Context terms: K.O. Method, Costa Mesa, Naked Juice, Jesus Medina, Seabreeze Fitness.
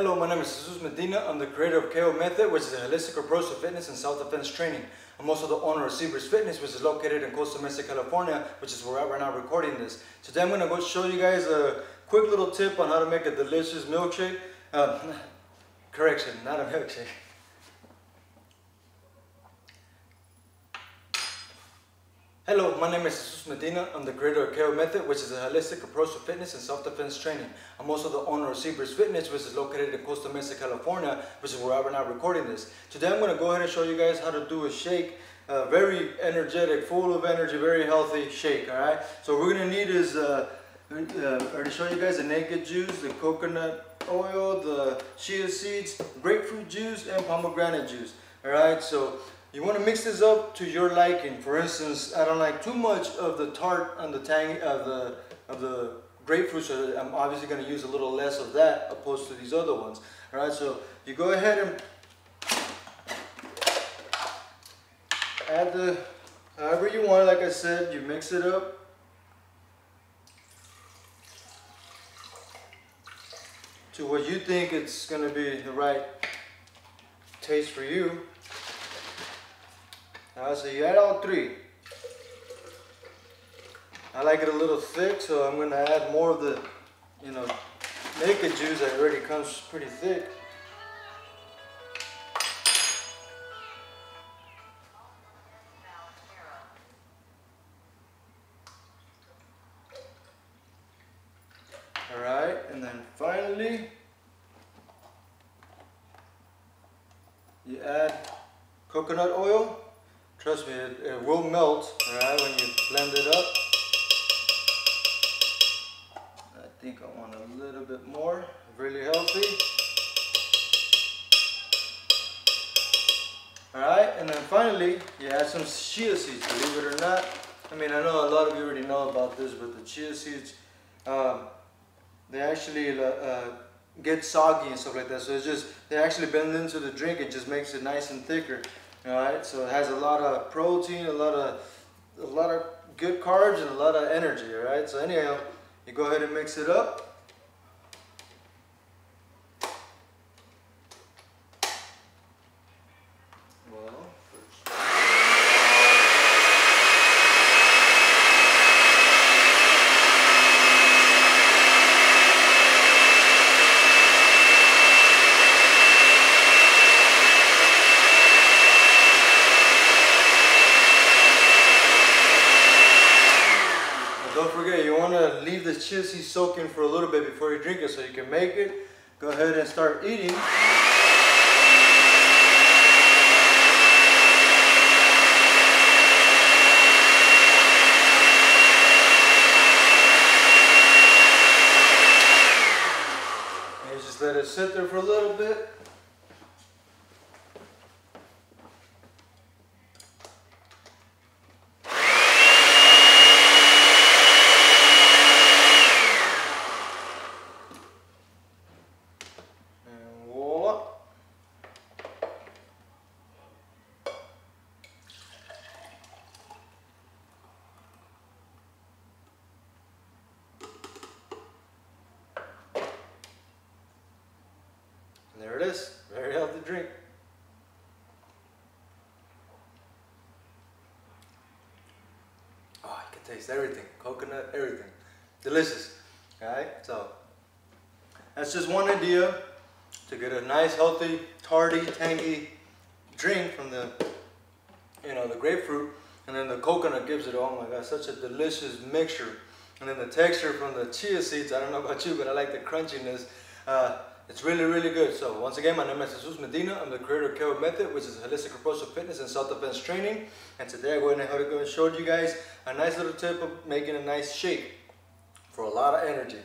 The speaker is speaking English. Hello, my name is Jesus Medina. I'm the creator of K.O. Method, which is a holistic approach to fitness and self-defense training. I'm also the owner of Seabreeze Fitness, which is located in Costa Mesa, California, which is where I'm right now recording this. Today I'm going to go show you guys a quick little tip on how to make a delicious milkshake. Correction, not a milkshake. Hello, my name is Jesus Medina. I'm the creator of K.O. Method, which is a holistic approach to fitness and self-defense training. I'm also the owner of Seabreeze Fitness, which is located in Costa Mesa, California, which is where I'm now recording this. Today I'm going to go ahead and show you guys how to do a shake, a very energetic, full of energy, very healthy shake, alright? So what we're going to need is, to show you guys the Naked Juice, the coconut oil, the chia seeds, grapefruit juice, and pomegranate juice, alright? So you want to mix this up to your liking. For instance, I don't like too much of the tart and the tang of the grapefruit, so I'm obviously going to use a little less of that opposed to these other ones. All right, so you go ahead and add the however you want. Like I said, you mix it up. To what you think it's going to be the right taste for you. So you add all three. I like it a little thick, so I'm going to add more of the, Naked Juice that already comes pretty thick. All right, and then finally, you add coconut oil. Trust me, it will melt, alright, when you blend it up. I think I want a little bit more, really healthy. Alright, and then finally, you add some chia seeds, believe it or not. I mean, I know a lot of you already know about this, but the chia seeds, they actually get soggy and stuff like that. So it's just, they actually bend into the drink, it just makes it nice and thicker. Alright, so it has a lot of protein, a lot of good carbs, and a lot of energy, alright? So anyhow, you go ahead and mix it up. Leave the chia seed soaking for a little bit before you drink it so you can make it. Go ahead and start eating. And you just let it sit there for a little bit. There it is, very healthy drink. Oh, you can taste everything, coconut, everything. Delicious, all right? So, that's just one idea to get a nice, healthy, tarty, tangy drink from the, the grapefruit, and then the coconut gives it, oh my God, such a delicious mixture. And then the texture from the chia seeds, I don't know about you, but I like the crunchiness. It's really, really good. So once again, my name is Jesus Medina. I'm the creator of K.O. Method, which is a holistic approach to fitness and self-defense training. And today I went ahead and showed you guys a nice little tip of making a nice shake for a lot of energy.